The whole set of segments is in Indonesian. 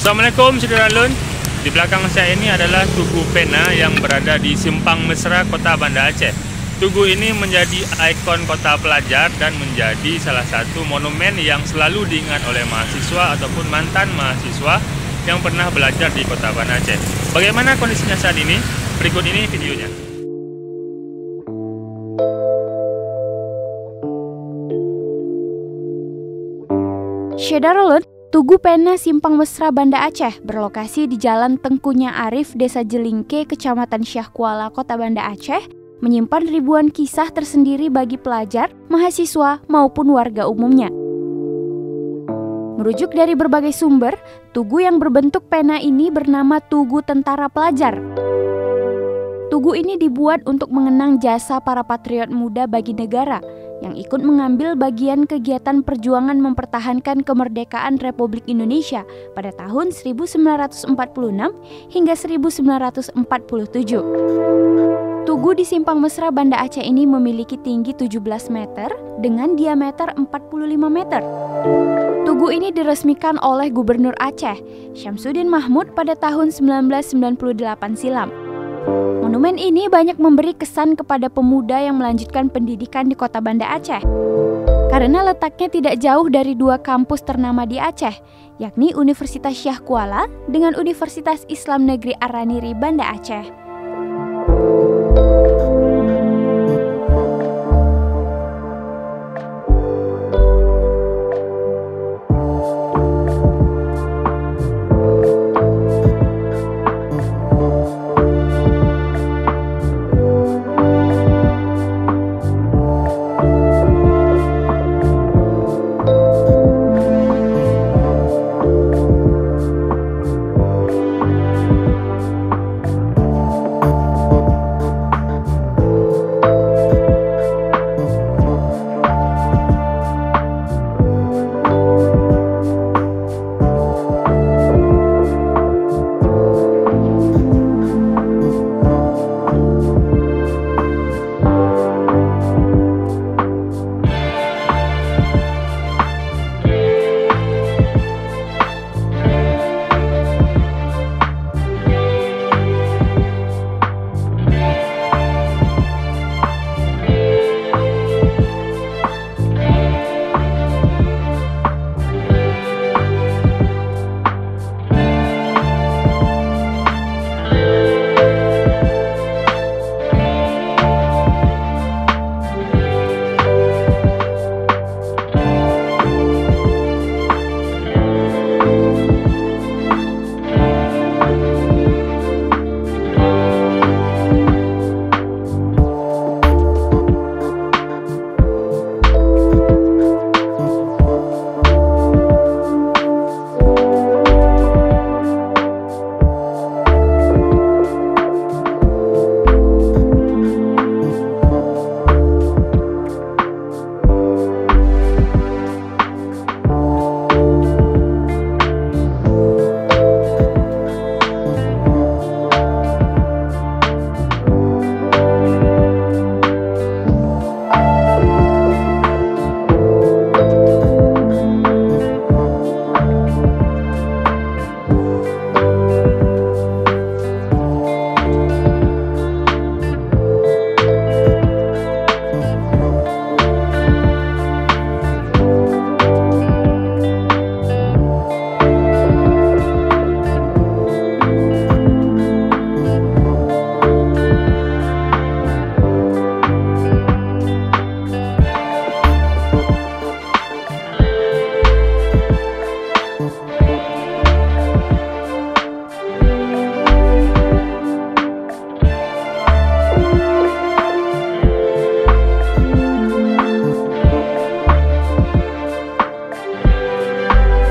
Assalamualaikum saudara Lun. Di belakang saya ini adalah Tugu Pena yang berada di Simpang Mesra, Kota Banda Aceh. Tugu ini menjadi ikon kota pelajar dan menjadi salah satu monumen yang selalu diingat oleh mahasiswa ataupun mantan mahasiswa yang pernah belajar di Kota Banda Aceh. Bagaimana kondisinya saat ini? Berikut ini videonya. Saudara Lun, Tugu Pena Simpang Mesra Banda Aceh berlokasi di Jalan Teuku Nyak Arief, Desa Jelingke, Kecamatan Syiah Kuala, Kota Banda Aceh, menyimpan ribuan kisah tersendiri bagi pelajar, mahasiswa, maupun warga umumnya. Merujuk dari berbagai sumber, tugu yang berbentuk pena ini bernama Tugu Tentara Pelajar. Tugu ini dibuat untuk mengenang jasa para patriot muda bagi negara, yang ikut mengambil bagian kegiatan perjuangan mempertahankan kemerdekaan Republik Indonesia pada tahun 1946 hingga 1947. Tugu di Simpang Mesra Banda Aceh ini memiliki tinggi 17 meter dengan diameter 45 meter. Tugu ini diresmikan oleh Gubernur Aceh, Syamsuddin Mahmud, pada tahun 1998 silam. Monumen ini banyak memberi kesan kepada pemuda yang melanjutkan pendidikan di Kota Banda Aceh, karena letaknya tidak jauh dari dua kampus ternama di Aceh, yakni Universitas Syiah Kuala dengan Universitas Islam Negeri Ar-Raniry Banda Aceh.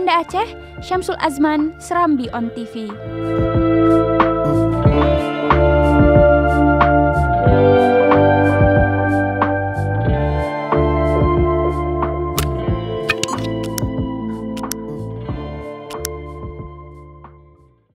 Banda Aceh, Syamsul Azman, Serambi on TV.